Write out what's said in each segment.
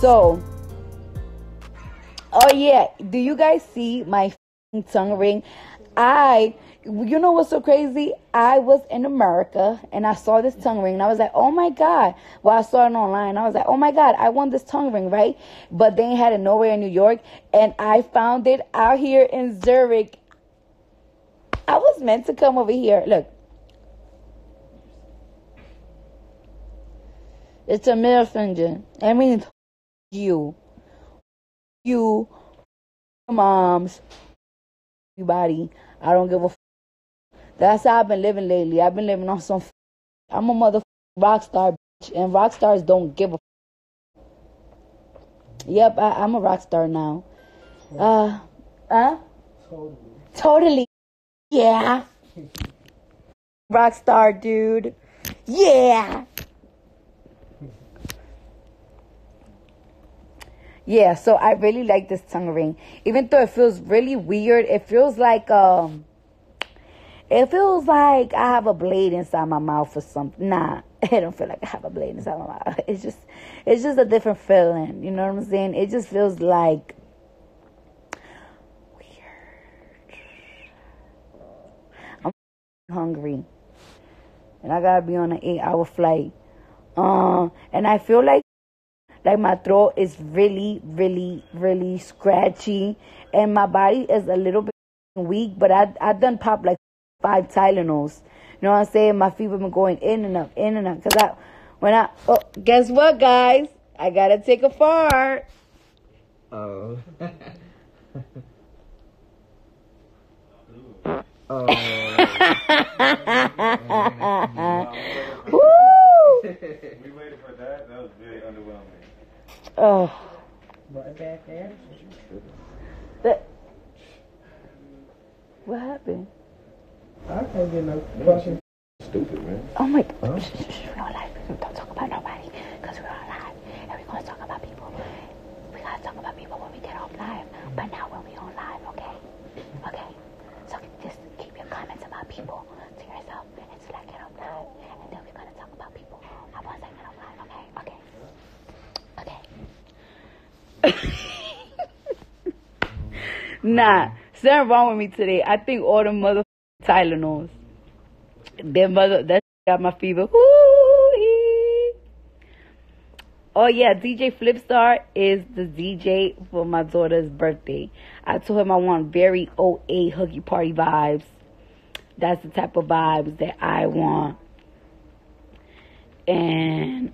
So, oh yeah, do you guys see my tongue ring? You know what's so crazy? I was in America and I saw this tongue ring and I was like, oh my God. Well, I saw it online. I was like, oh my God, I want this tongue ring, right? But they ain't had it nowhere in New York. And I found it out here in Zurich. I was meant to come over here. Look. It's a middle finger. I mean, you, your moms, everybody. I don't give a f. That's how I've been living lately. I've been living on some f. I'm a motherfucking rock star, bitch, and rock stars don't give a f. Yep, I'm a rock star now. Totally. Yeah. Rock star, dude. Yeah. Yeah, so I really like this tongue ring. Even though it feels really weird, it feels like I have a blade inside my mouth or something. Nah, I don't feel like I have a blade inside my mouth. It's just a different feeling. You know what I'm saying? It just feels like weird. I'm hungry, and I gotta be on an 8-hour flight. And I feel like. Like my throat is really, really, really scratchy, and my body is a little bit weak. But I done pop like 5 Tylenols. You know what I'm saying? My fever been going in and up. Cause oh, guess what, guys? I gotta take a fart. Oh. Woo! We waited for that. That was very underwhelming. Oh. What happened? I can't get no fucking stupid, man. Oh my God. Huh? We're on live. Don't talk about nobody because we're on live. And we're going to talk about people. We got to talk about people when we get off live. But now when we're on live, okay? Okay? So just keep your comments about people to yourself until I get off live. And then we're going to talk about people. I want to get off live, okay? Okay. Nah, something wrong with me today. I think all the motherfucking Tylenols. That got my fever. Ooh-ee. Oh yeah, DJ Flipstar is the DJ for my daughter's birthday. I told him I want very OA hooky party vibes. That's the type of vibes that I want. And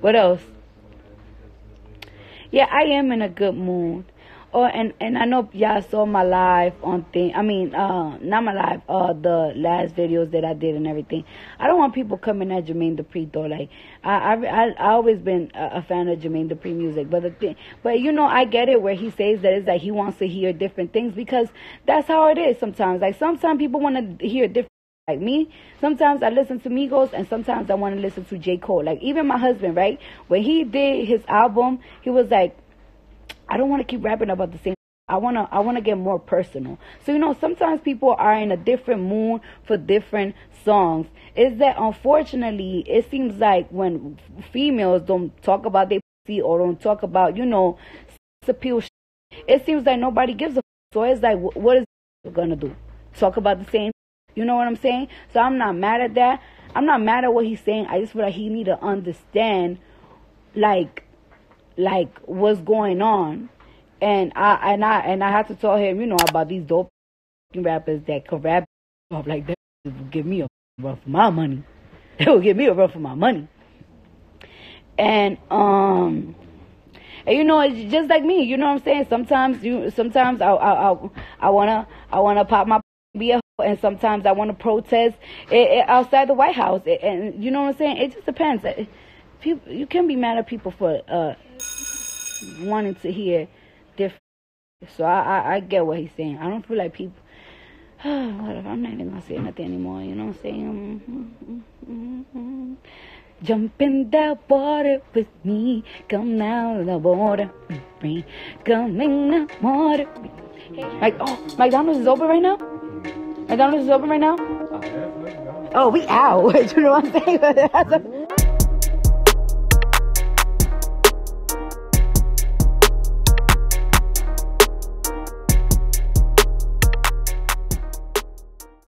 what else? Yeah, I am in a good mood. Oh, and I know y'all saw my live on thing. I mean, not my live, the last videos that I did and everything. I don't want people coming at Jermaine Dupri though. Like, I always been a fan of Jermaine Dupri music, but you know, I get it where he says that it's like he wants to hear different things because that's how it is sometimes. Like sometimes people want to hear different. Like me, sometimes I listen to Migos and sometimes I want to listen to J Cole. Like even my husband, right? When he did his album, he was like, I don't want to keep rapping about the same. I wanna get more personal. So you know, sometimes people are in a different mood for different songs. Is that unfortunately it seems like when females don't talk about their pussy or don't talk about, you know, sex appeal shit, it seems like nobody gives a so it's like what is gonna do? Talk about the same. You know what I'm saying? So I'm not mad at that. I'm not mad at what he's saying. I just feel like he need to understand, like what's going on. And I had to tell him, you know, about these dope rappers that can rap up like that. Would give me a run for my money. They will give me a run for my money. And you know, it's just like me. You know what I'm saying? Sometimes I wanna pop my be a and sometimes I want to protest outside the White House, and you know what I'm saying. It just depends. People, you can be mad at people for wanting to hear different. So I get what he's saying. I don't feel like people. Whatever. I'm not even gonna say nothing anymore. You know what I'm saying? Jump in that water with me. Come down the water with me. Come in the water. Like, oh, McDonald's is open right now. McDonald's is open right now? Oh, we out. You know what I'm saying?